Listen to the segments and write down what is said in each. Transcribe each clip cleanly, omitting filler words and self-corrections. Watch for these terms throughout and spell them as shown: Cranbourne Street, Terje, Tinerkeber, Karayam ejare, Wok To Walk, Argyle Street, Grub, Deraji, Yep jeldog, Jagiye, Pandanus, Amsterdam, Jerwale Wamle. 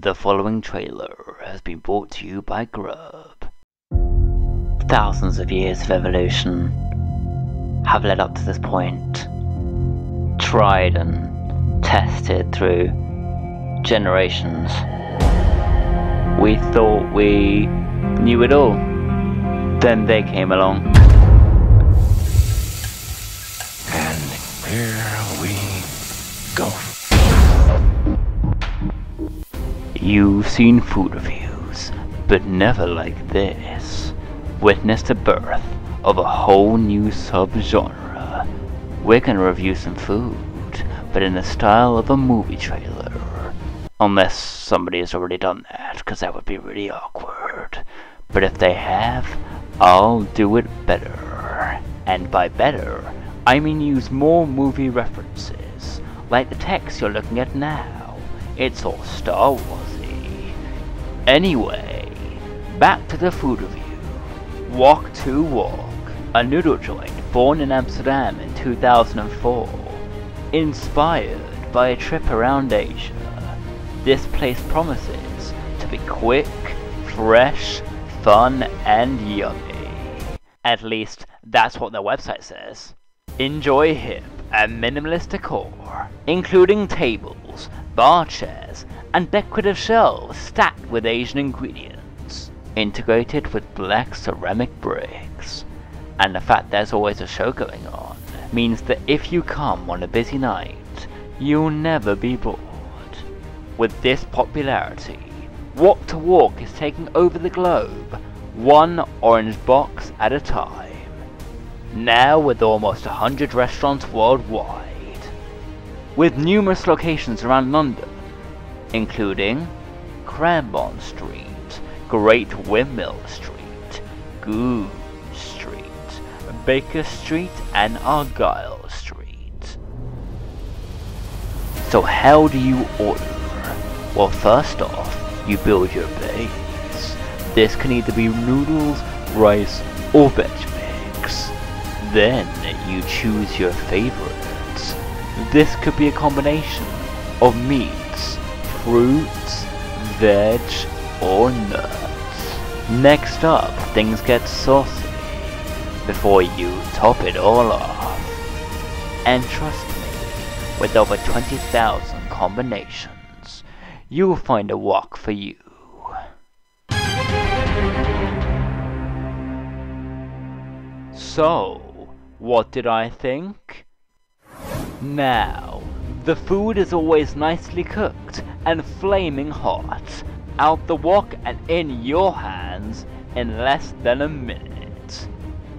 The following trailer has been brought to you by Grub. Thousands of years of evolution have led up to this point, tried and tested through generations. We thought we knew it all, then they came along. And here we go. You've seen food reviews, but never like this. Witness the birth of a whole new subgenre. We're gonna review some food, but in the style of a movie trailer. Unless somebody has already done that, because that would be really awkward. But if they have, I'll do it better. And by better, I mean use more movie references, like the text you're looking at now. It's all Star Warsy. Anyway, back to the food review. Wok To Walk, a noodle joint born in Amsterdam in 2004, inspired by a trip around Asia. This place promises to be quick, fresh, fun, and yummy. At least that's what their website says. Enjoy hip and minimalist decor, including tables, bar chairs, and decorative shelves stacked with Asian ingredients, integrated with black ceramic bricks. And the fact there's always a show going on means that if you come on a busy night, you'll never be bored. With this popularity, Wok To Walk is taking over the globe, one orange box at a time. Now with almost 100 restaurants worldwide, with numerous locations around London, including Cranbourne Street, Great Windmill Street, Goose Street, Baker Street, and Argyle Street. So how do you order? Well, first off, you build your base. This can either be noodles, rice, or veggies. Then you choose your favorites. This could be a combination of meats, fruits, veg, or nuts. Next up, things get saucy before you top it all off. And trust me, with over 20,000 combinations, you'll find a wok for you. So, what did I think? Now, the food is always nicely cooked and flaming hot, out the wok and in your hands in less than a minute.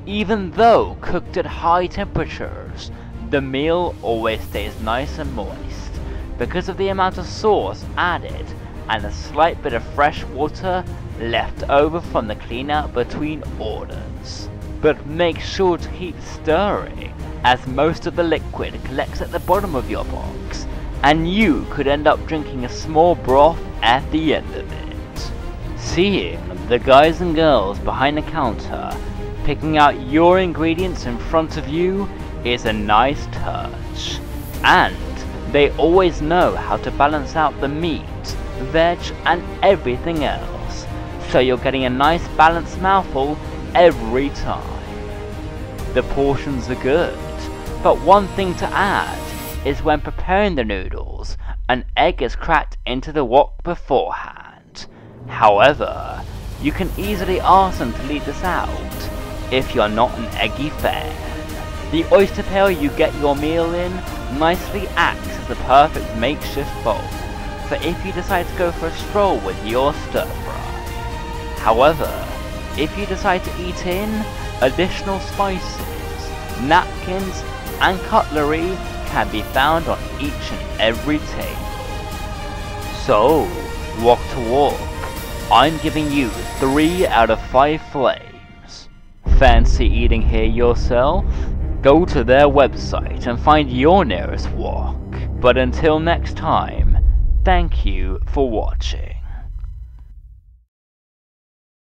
Even though cooked at high temperatures, the meal always stays nice and moist because of the amount of sauce added and a slight bit of fresh water left over from the clean out between orders. But make sure to keep stirring, as most of the liquid collects at the bottom of your box, and you could end up drinking a small broth at the end of it. Seeing the guys and girls behind the counter picking out your ingredients in front of you is a nice touch. And they always know how to balance out the meat, veg, and everything else, so you're getting a nice balanced mouthful every time. The portions are good, but one thing to add is when preparing the noodles, an egg is cracked into the wok beforehand. However, you can easily ask them to leave this out if you're not an eggy fan. The oyster pail you get your meal in nicely acts as the perfect makeshift bowl for if you decide to go for a stroll with your stir fry. However, if you decide to eat in, additional spices, napkins, and cutlery can be found on each and every table. So, Wok To Walk, I'm giving you 3 out of 5 flames. Fancy eating here yourself? Go to their website and find your nearest wok. But until next time, thank you for watching.